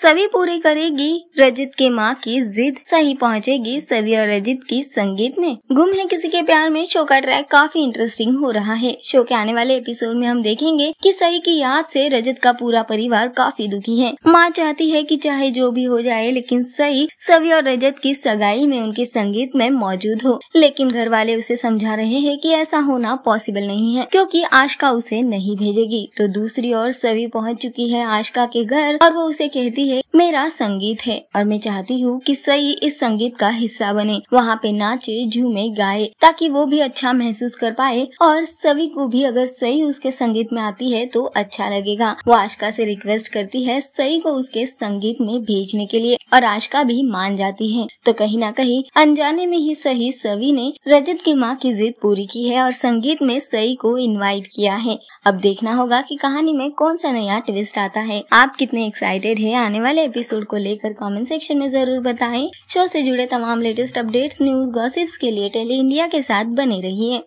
सवी पूरी करेगी रजत के माँ की जिद, सही पहुँचेगी सवी और रजत की संगीत में। गुम है किसी के प्यार में शो का ट्रैक काफी इंटरेस्टिंग हो रहा है। शो के आने वाले एपिसोड में हम देखेंगे कि सही की याद से रजत का पूरा परिवार काफी दुखी है। माँ चाहती है कि चाहे जो भी हो जाए लेकिन सही सवी और रजत की सगाई में उनके संगीत में मौजूद हो, लेकिन घर वाले उसे समझा रहे हैं कि ऐसा होना पॉसिबल नहीं है क्योंकि आशका उसे नहीं भेजेगी। तो दूसरी ओर सवी पहुंच चुकी है आशका के घर और वो उसे कहती है मेरा संगीत है और मैं चाहती हूँ कि सही इस संगीत का हिस्सा बने, वहाँ पे नाचे झूमे गाए ताकि वो भी अच्छा महसूस कर पाए और सवी को भी अगर सही उसके संगीत में आती है तो अच्छा लगेगा। वो आशका से रिक्वेस्ट करती है सही को उसके संगीत में भेजने के लिए और आशका भी मान जाती है। तो कहीं ना कहीं अनजाने में ही सही सवी ने रजत की माँ की जिद पूरी की है और संगीत में सई को इनवाइट किया है। अब देखना होगा कि कहानी में कौन सा नया ट्विस्ट आता है। आप कितने एक्साइटेड हैं आने वाले एपिसोड को लेकर कमेंट सेक्शन में जरूर बताएं। शो से जुड़े तमाम लेटेस्ट अपडेट्स, न्यूज, गॉसिप्स के लिए टेली इंडिया के साथ बने रहिए।